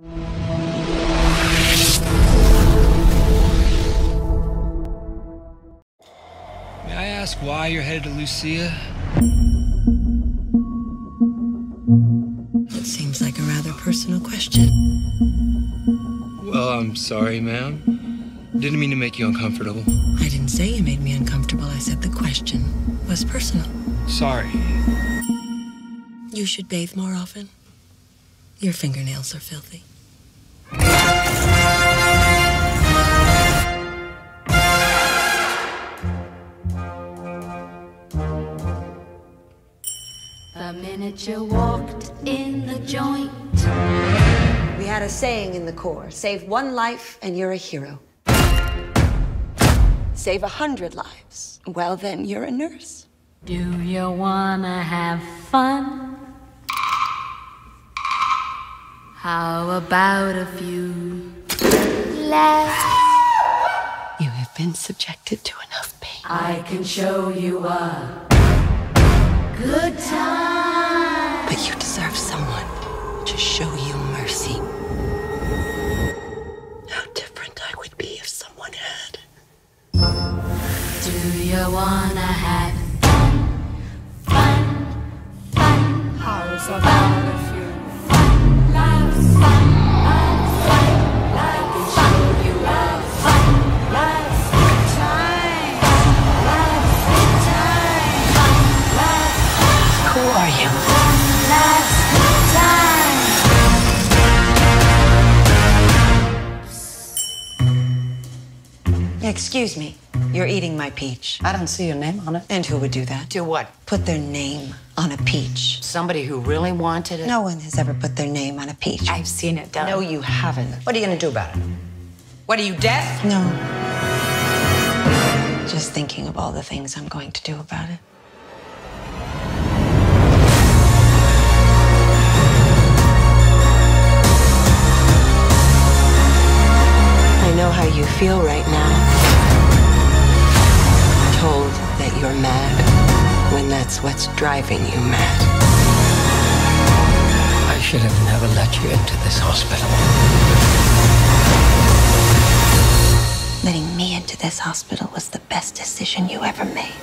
May I ask why you're headed to Lucia? It seems like a rather personal question. Well, I'm sorry, ma'am. Didn't mean to make you uncomfortable. I didn't say you made me uncomfortable. I said the question was personal. Sorry. You should bathe more often. Your fingernails are filthy. The minute you walked in the joint, we had a saying in the Corps: save one life and you're a hero. Save 100 lives, well then you're a nurse. Do you wanna have fun? How about a few laughs? You have been subjected to enough pain. I can show you a good time. But you deserve someone to show you mercy. How different I would be if someone had. Do you wanna have fun? Fun, fun. How's about a few? Excuse me, you're eating my peach. I don't see your name on it. And who would do that? Do what? Put their name on a peach. Somebody who really wanted it? No one has ever put their name on a peach. I've seen it done. No, you haven't. What are you gonna do about it? What, are you deaf? No. Just thinking of all the things I'm going to do about it. I know how you feel right now. Told that you're mad when that's what's driving you mad. I should have never let you into this hospital. Letting me into this hospital was the best decision you ever made.